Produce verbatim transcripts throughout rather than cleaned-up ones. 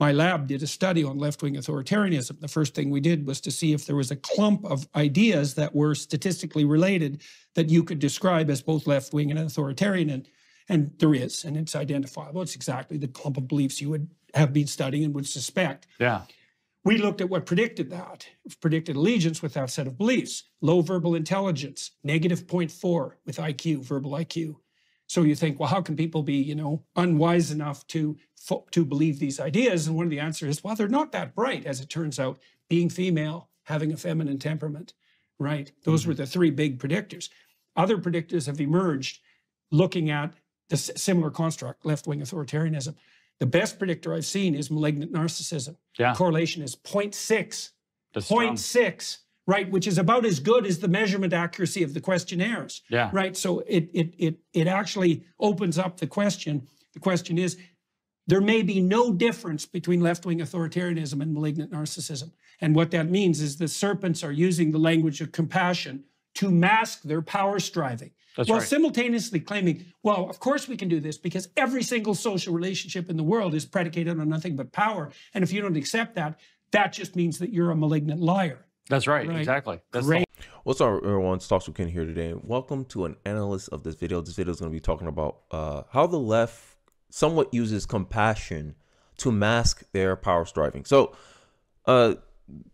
my lab did a study on left-wing authoritarianism. The first thing we did was to see if there was a clump of ideas that were statistically related that you could describe as both left-wing and authoritarian, and, and there is, and it's identifiable. It's exactly the clump of beliefs you would have been studying and would suspect. Yeah. We looked at what predicted that, predicted allegiance with that set of beliefs. Low verbal intelligence, negative zero point four with I Q, verbal I Q. So you think, well, how can people be, you know, unwise enough to, to believe these ideas? And one of the answers is, well, they're not that bright, as it turns out, being female, having a feminine temperament, right? Those mm-hmm. were the three big predictors. Other predictors have emerged looking at the similar construct, left-wing authoritarianism. The best predictor I've seen is malignant narcissism. Yeah. Correlation is zero point six, zero point six, right, which is about as good as the measurement accuracy of the questionnaires, yeah. right? So it, it, it, it actually opens up the question. The question is, there may be no difference between left-wing authoritarianism and malignant narcissism. And what that means is the serpents are using the language of compassion to mask their power striving. That's while right. simultaneously claiming, well, of course we can do this because every single social relationship in the world is predicated on nothing but power. And if you don't accept that, that just means that you're a malignant liar. That's right. right? Exactly. That's right. What's up, everyone? It's Talks with Ken here today. Welcome to an analyst of this video. This video is going to be talking about uh, how the left somewhat uses compassion to mask their power striving. So, uh,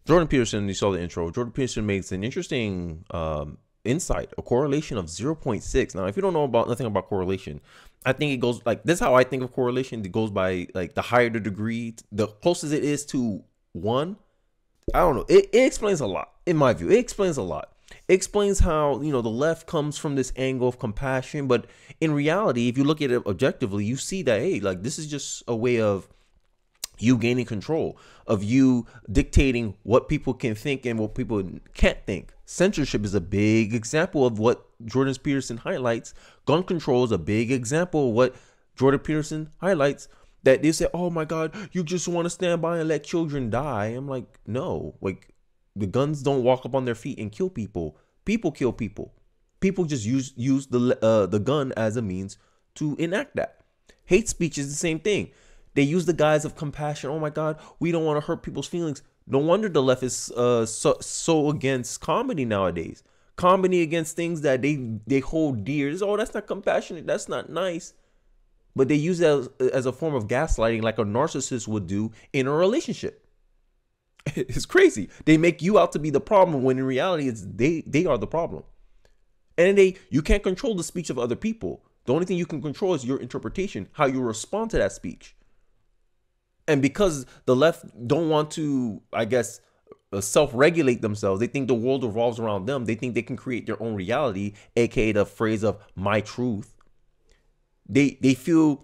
Jordan Peterson, you saw the intro. Jordan Peterson makes an interesting um, insight, a correlation of zero point six. Now, if you don't know about nothing about correlation, I think it goes like this is how I think of correlation. It goes by like the higher the degree, the closest it is to one. I don't know. It, it explains a lot, in my view. It explains a lot. It explains how, you know, the left comes from this angle of compassion. But in reality, if you look at it objectively, you see that, hey, like this is just a way of you gaining control, of you dictating what people can think and what people can't think. Censorship is a big example of what Jordan Peterson highlights. Gun control is a big example of what Jordan Peterson highlights. That they say, oh my God, you just want to stand by and let children die. I'm like, no, like the guns don't walk up on their feet and kill people. People kill people. People just use use the uh, the gun as a means to enact that. Hate speech is the same thing. They use the guise of compassion. Oh my God, we don't want to hurt people's feelings. No wonder the left is uh, so, so against comedy nowadays. Comedy against things that they, they hold dear. It's, oh, that's not compassionate. That's not nice. But they use that as, as a form of gaslighting, like a narcissist would do in a relationship. It's crazy. They make you out to be the problem when in reality it's they, they are the problem. And they you can't control the speech of other people. The only thing you can control is your interpretation, how you respond to that speech. And because the left don't want to, I guess, uh, self-regulate themselves, they think the world revolves around them. They think they can create their own reality, aka the phrase of my truth. They they feel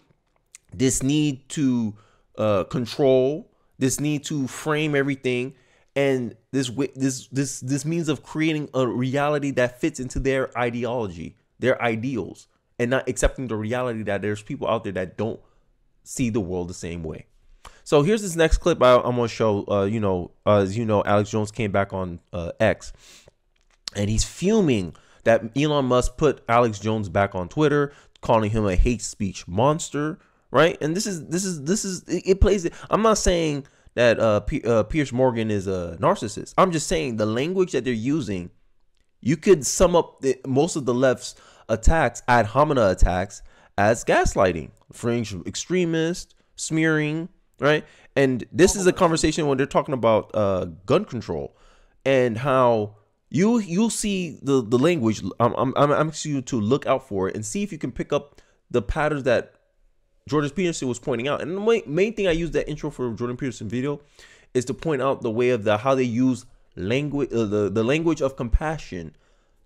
this need to uh, control, this need to frame everything, and this this this this means of creating a reality that fits into their ideology, their ideals, and not accepting the reality that there's people out there that don't see the world the same way. So here's this next clip I, I'm going to show, uh, you know, uh, as you know, Alex Jones came back on uh, X and he's fuming that Elon Musk put Alex Jones back on Twitter, calling him a hate speech monster. Right. And this is this is this is it, it plays. I'm not saying that uh, P, uh, Piers Morgan is a narcissist. I'm just saying the language that they're using. You could sum up the, most of the left's attacks, ad hominem attacks, as gaslighting, fringe extremist, smearing. Right. And this is a conversation when they're talking about uh, gun control and how you you'll see the, the language. I'm, I'm, I'm asking you to look out for it and see if you can pick up the patterns that Jordan Peterson was pointing out. And the main, main thing I used that intro for Jordan Peterson video is to point out the way of the how they use language, uh, the, the language of compassion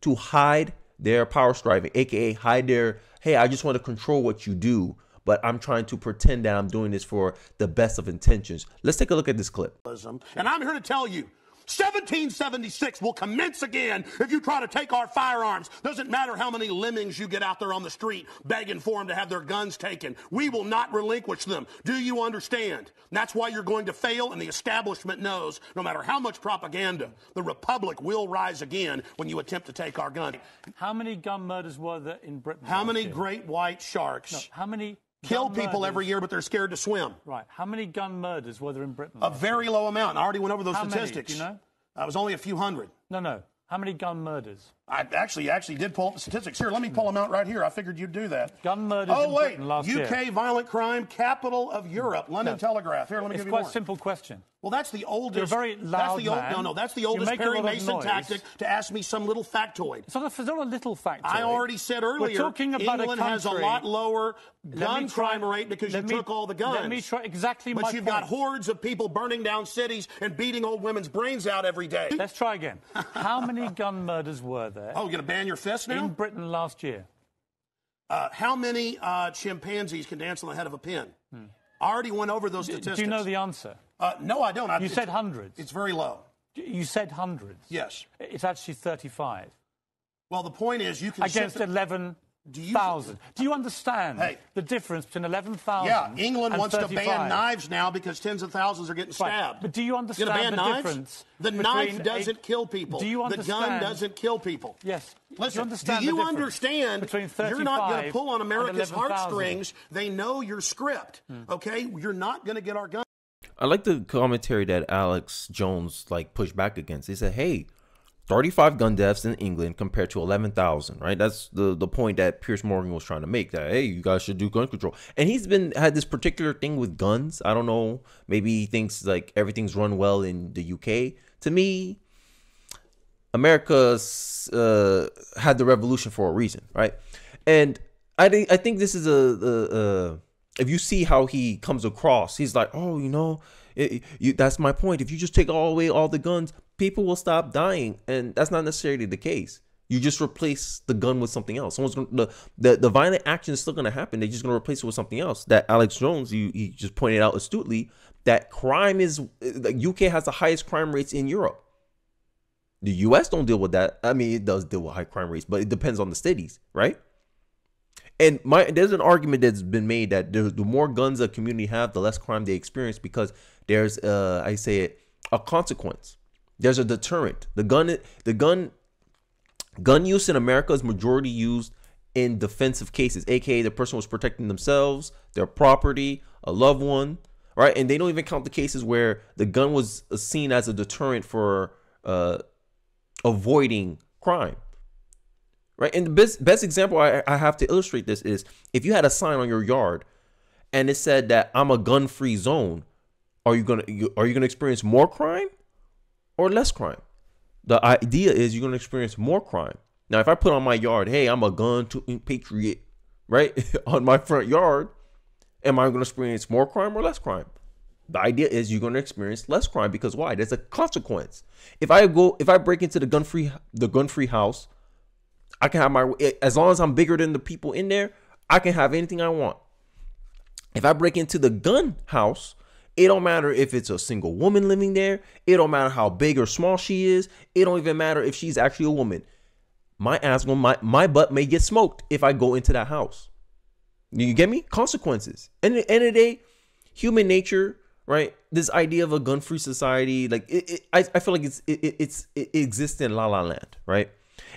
to hide their power striving, a k a hide their, hey, I just want to control what you do, but I'm trying to pretend that I'm doing this for the best of intentions. Let's take a look at this clip. And I'm here to tell you, seventeen seventy-six will commence again if you try to take our firearms. Doesn't matter how many lemmings you get out there on the street begging for them to have their guns taken. We will not relinquish them. Do you understand? And that's why you're going to fail, and the establishment knows no matter how much propaganda, the republic will rise again when you attempt to take our guns. How many gun murders were there in Britain? How many year? Great white sharks? No, how many... kill gun people murders. every year, but they're scared to swim. Right. How many gun murders were there in Britain? A very low amount. I already went over those How statistics. Many? Do you know? Uh, it was only a few hundred. No, no. How many gun murders? I actually actually did pull up the statistics. Here, let me pull them out right here. I figured you'd do that. Gun murders oh, in wait. Britain last U K year. Oh, wait. U K violent crime, capital of Europe, London no. Telegraph. Here, let me it's give you more. It's quite a simple question. Well, that's the oldest. You're very loud, that's the old, man. No, no, that's the oldest Perry Mason tactic to ask me some little factoid. It's not a, it's not a little factoid. I already said earlier, We're talking about England a has a lot lower gun crime try, rate because you me, took all the guns. Let me try exactly but my But you've point. got hordes of people burning down cities and beating old women's brains out every day. Let's try again. How many gun murders were there? Oh, you're going to ban your fist now? In Britain last year. Uh, how many uh, chimpanzees can dance on the head of a pin? Hmm. I already went over those statistics. Do you know the answer? Uh, no, I don't. I, you said hundreds. It's very low. You said hundreds. Yes. It's actually thirty-five. Well, the point is you can... Against eleven thousand. Do you, th do you understand hey, the difference between eleven thousand yeah, and Yeah, England wants thirty-five. To ban knives now because tens of thousands are getting stabbed. Right. But do you understand You're the knives? difference? The knife doesn't a... kill people. Do you understand? The gun doesn't kill people. Yes. Listen, you understand do you understand you're not going to pull on America's heartstrings? They know your script, hmm. okay? You're not going to get our guns. I like the commentary that Alex Jones like pushed back against. He said, hey, thirty-five gun deaths in England compared to eleven thousand, right? That's the, the point that Piers Morgan was trying to make, that, hey, you guys should do gun control. And he's been had this particular thing with guns. I don't know. Maybe he thinks, like, everything's run well in the U K. To me, America uh, had the revolution for a reason, right? And I, th I think this is a... a, a if you see how he comes across, he's like, oh, you know, it, you, that's my point. If you just take all away all the guns, people will stop dying. And that's not necessarily the case. You just replace the gun with something else. Someone's gonna, the, the, the violent action is still going to happen. They're just going to replace it with something else. That Alex Jones, you, you just pointed out astutely, that crime is, the U K has the highest crime rates in Europe. The U S don't deal with that. I mean, it does deal with high crime rates, but it depends on the cities, right? And my, there's an argument that's been made that there, the more guns a community have, the less crime they experience because there's, uh, I say it, a consequence. There's a deterrent. The gun, the gun, gun use in America is majority used in defensive cases, aka the person was protecting themselves, their property, a loved one, right? And they don't even count the cases where the gun was seen as a deterrent for uh, avoiding crime. Right. And the best, best example I, I have to illustrate this is if you had a sign on your yard and it said that I'm a gun free zone, are you going to are you going to experience more crime or less crime? The idea is you're going to experience more crime. Now, if I put on my yard, hey, I'm a gun patriot, right, on my front yard, am I going to experience more crime or less crime? The idea is you're going to experience less crime because why? There's a consequence. If I go if I break into the gun free the gun free house. I can have my, as long as I'm bigger than the people in there, I can have anything I want. If I break into the gun house, it don't matter if it's a single woman living there. It don't matter how big or small she is. It don't even matter if she's actually a woman. My ass, my, my butt may get smoked if I go into that house. You get me? Consequences. And at the end of the day, human nature, right? This idea of a gun-free society, like it, it, I, I feel like it's, it, it, it's, it exists in La La Land, right?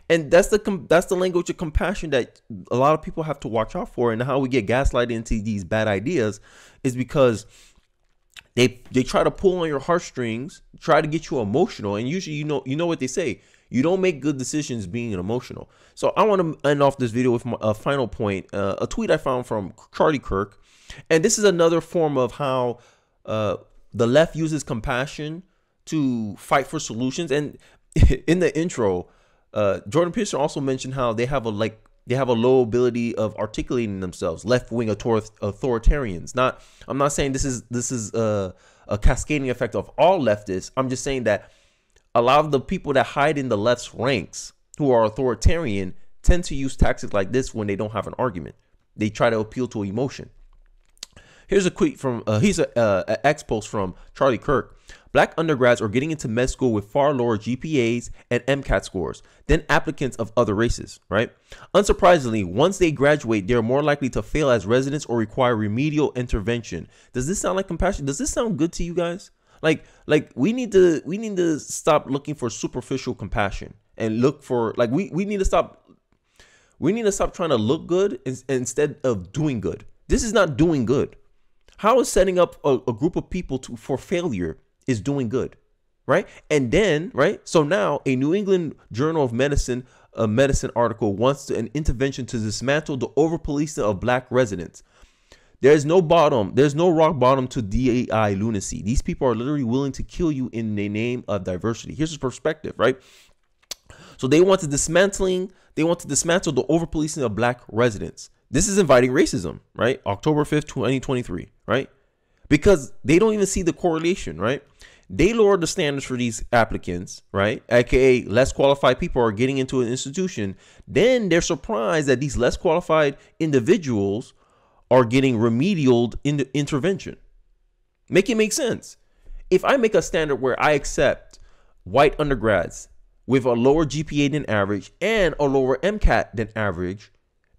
And that's the that's the language of compassion that a lot of people have to watch out for, and how we get gaslighted into these bad ideas is because they they try to pull on your heartstrings, try to get you emotional, and usually you know you know what they say: you don't make good decisions being emotional. So I want to end off this video with my, a final point, uh, a tweet I found from Charlie Kirk, and this is another form of how uh, the left uses compassion to fight for solutions. And in the intro. Uh, Jordan Peterson also mentioned how they have a like they have a low ability of articulating themselves. Left-wing authoritarians. Not I'm not saying this is this is a, a cascading effect of all leftists. I'm just saying that a lot of the people that hide in the left's ranks who are authoritarian tend to use tactics like this when they don't have an argument. They try to appeal to emotion. Here's a tweet from uh, he's a uh, ex post from Charlie Kirk. Black undergrads are getting into med school with far lower G P As and MCAT scores than applicants of other races, right? Unsurprisingly, once they graduate, they're more likely to fail as residents or require remedial intervention. Does this sound like compassion? Does this sound good to you guys? Like, like we need to we need to stop looking for superficial compassion and look for like we, we need to stop we need to stop trying to look good instead of doing good. This is not doing good. How is setting up a, a group of people to, for failure is doing good, right? And then, right? So now a New England Journal of Medicine a medicine article wants to, an intervention to dismantle the over-policing of black residents. There's no bottom. There's no rock bottom to D E I lunacy. These people are literally willing to kill you in the name of diversity. Here's his perspective, right? So they want to dismantling. They want to dismantle the over-policing of black residents. This is inviting racism, right? October fifth, twenty twenty-three, right? Because they don't even see the correlation, right? They lowered the standards for these applicants, right? A K A less qualified people are getting into an institution. Then they're surprised that these less qualified individuals are getting remedial in the intervention. Make it make sense. If I make a standard where I accept white undergrads with a lower G P A than average and a lower MCAT than average,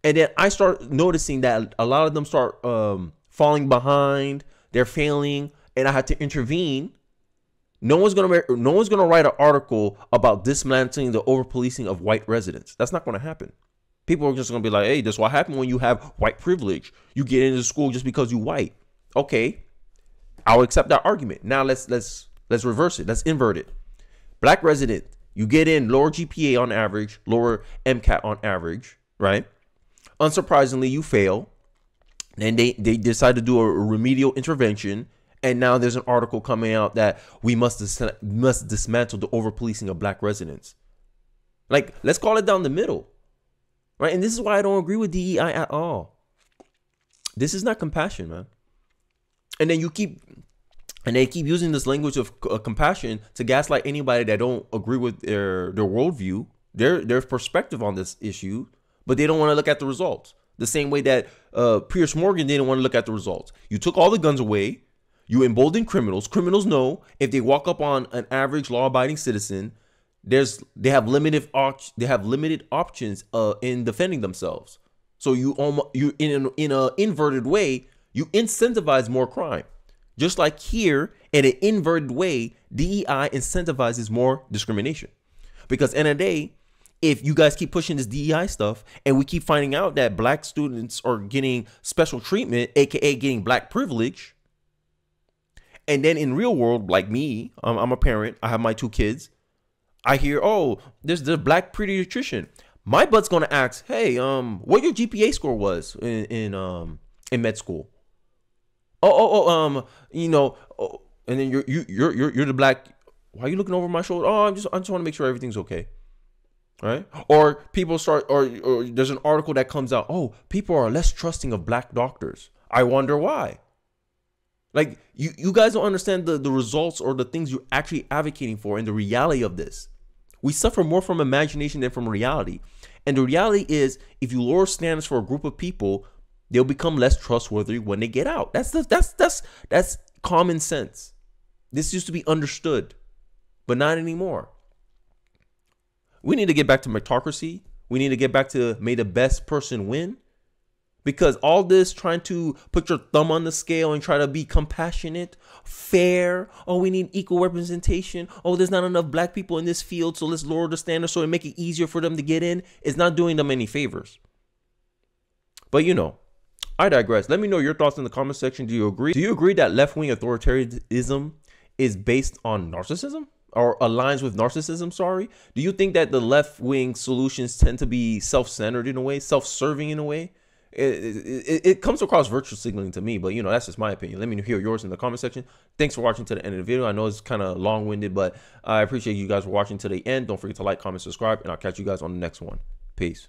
and then I start noticing that a lot of them start um, falling behind, they're failing, and I have to intervene, no one's gonna no one's gonna write an article about dismantling the over-policing of white residents. That's not gonna happen. People are just gonna be like, hey, this is what happened when you have white privilege. You get into school just because you're white. Okay, I'll accept that argument. Now let's let's let's reverse it. Let's invert it. Black resident, you get in lower G P A on average, lower MCAT on average, right? Unsurprisingly, you fail. Then they, they decide to do a remedial intervention. And now there's an article coming out that we must, dis must dismantle the over-policing of black residents. Like, let's call it down the middle, right? And this is why I don't agree with D E I at all. This is not compassion, man. And then you keep, and they keep using this language of uh, compassion to gaslight anybody that don't agree with their, their worldview, their, their perspective on this issue, but they don't want to look at the results. The same way that uh, Piers Morgan didn't want to look at the results. You took all the guns away. You embolden criminals. Criminals know if they walk up on an average law-abiding citizen, there's they have limited op they have limited options uh, in defending themselves. So you almost you in an, in a inverted way you incentivize more crime. Just like here, in an inverted way, D E I incentivizes more discrimination. Because in a day, if you guys keep pushing this D E I stuff and we keep finding out that black students are getting special treatment, aka getting black privilege, and then in real world, like me, um, I'm a parent, I have my two kids, I hear, oh, there's the black pediatrician. My butt's gonna ask, hey, um, what your G P A score was in, in um in med school? Oh, oh, oh, um, you know, oh, and then you're you you're you're you're the black. Why are you looking over my shoulder? Oh, I'm just I just want to make sure everything's okay, right? Or people start, or or there's an article that comes out. Oh, people are less trusting of black doctors. I wonder why. Like, you, you guys don't understand the, the results or the things you're actually advocating for and the reality of this. We suffer more from imagination than from reality. And the reality is, if you lower standards for a group of people, they'll become less trustworthy when they get out. That's, the, that's, that's, that's common sense. This used to be understood, but not anymore. We need to get back to meritocracy. We need to get back to may the best person win. Because all this trying to put your thumb on the scale and try to be compassionate, fair. Oh, we need equal representation. Oh, there's not enough black people in this field, so let's lower the standards so it make it easier for them to get in. It's not doing them any favors. But you know, I digress. Let me know your thoughts in the comment section. Do you agree? Do you agree that left-wing authoritarianism is based on narcissism? Or aligns with narcissism, sorry? Do you think that the left-wing solutions tend to be self-centered in a way, self-serving in a way? It, it, it comes across virtue signaling to me, but you know, that's just my opinion. Let me hear yours in the comment section. Thanks for watching to the end of the video. I know it's kind of long-winded, but I appreciate you guys for watching to the end. Don't forget to like, comment, subscribe, and I'll catch you guys on the next one. Peace.